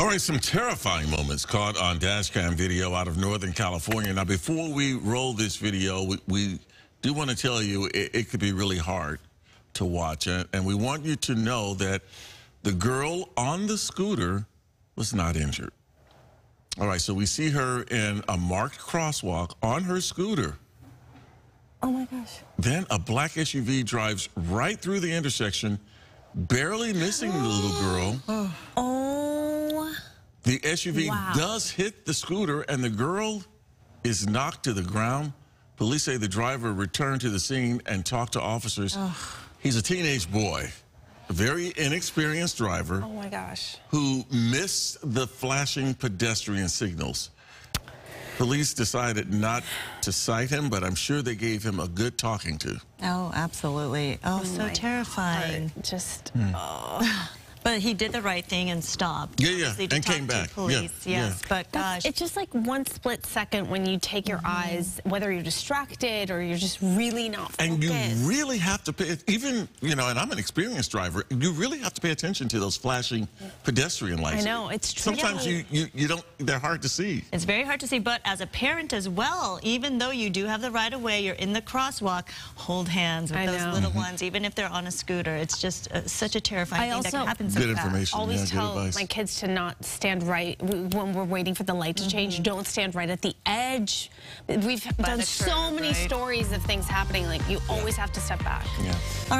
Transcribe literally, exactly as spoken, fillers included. All right, some terrifying moments caught on dash cam video out of Northern California. Now, before we roll this video, we, we do want to tell you it, it could be really hard to watch. And, and we want you to know that the girl on the scooter was not injured. All right, so we see her in a marked crosswalk on her scooter. Oh, my gosh. Then a black S U V drives right through the intersection, barely missing the little girl. Oh. Oh. The S U V wow. does hit the scooter, and the girl is knocked to the ground. Police say the driver returned to the scene and talked to officers. Ugh. He's a teenage boy, a very inexperienced driver. Oh, my gosh. Who missed the flashing pedestrian signals. Police decided not to cite him, but I'm sure they gave him a good talking to. Oh, absolutely. Oh, oh so terrifying. God. Just, mm. oh. But he did the right thing and stopped. Yeah, yeah, and came back. Police, yeah, yes, yeah. But gosh, it's just like one split second when you take your mm-hmm. eyes, whether you're distracted or you're just really not focused. And you really have to pay, even, you know, and I'm an experienced driver, you really have to pay attention to those flashing pedestrian lights. I know, it's true. Sometimes yeah. you, you, you don't, they're hard to see. It's very hard to see, but as a parent as well, even though you do have the right of way, you're in the crosswalk, hold hands with I those know. little mm-hmm. ones, even if they're on a scooter. It's just uh, such a terrifying I thing also, that can happen. Good information. I always yeah, tell my kids to not stand right when we're waiting for the light to change. Mm-hmm. Don't stand right at the edge. We've By done so curve, many right? stories of things happening. Like, you always have to step back. Yeah. All right.